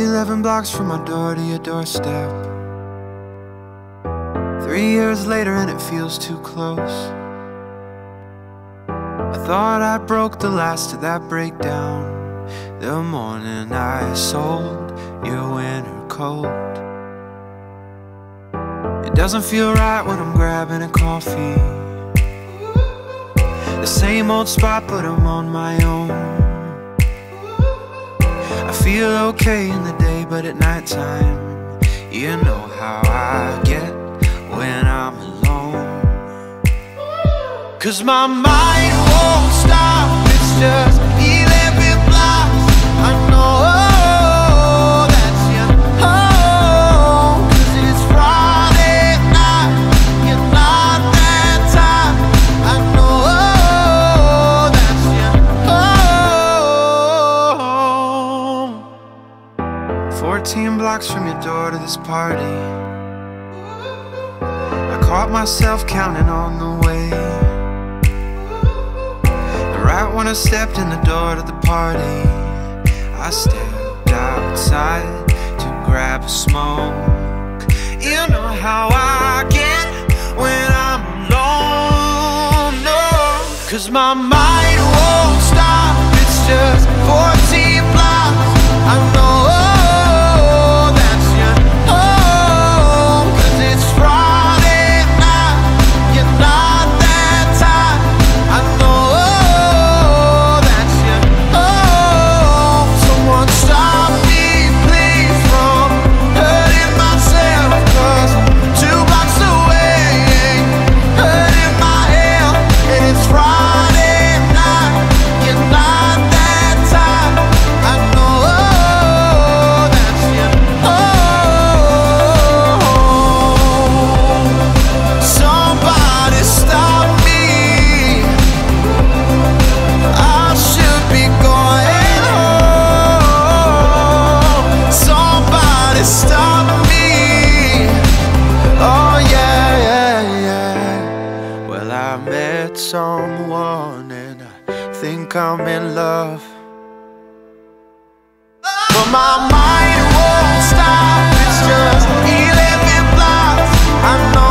11 blocks from my door to your doorstep. 3 years later and it feels too close. I thought I broke the last of that breakdown the morning I sold your winter coat. It doesn't feel right when I'm grabbing a coffee, the same old spot, but I'm on my own. I feel okay in the day, but at nighttime, you know how I get when I'm alone. 'Cause my mind won't stop, it's just 11 blocks. I know that's your home. 'Cause it's Friday night, you're not that time. I know that's your home. 14 blocks from your door to this party, I caught myself counting on the way. Right when I stepped in the door to the party, I stepped outside to grab a smoke. You know how I get when I'm alone, no. 'Cause my mind won't stop, it's just 14 blocks, I know. I'm in love, but my mind won't stop, it's just 11 blocks, I know.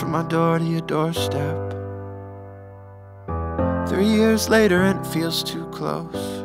From my door to your doorstep. 3 years later and it feels too close.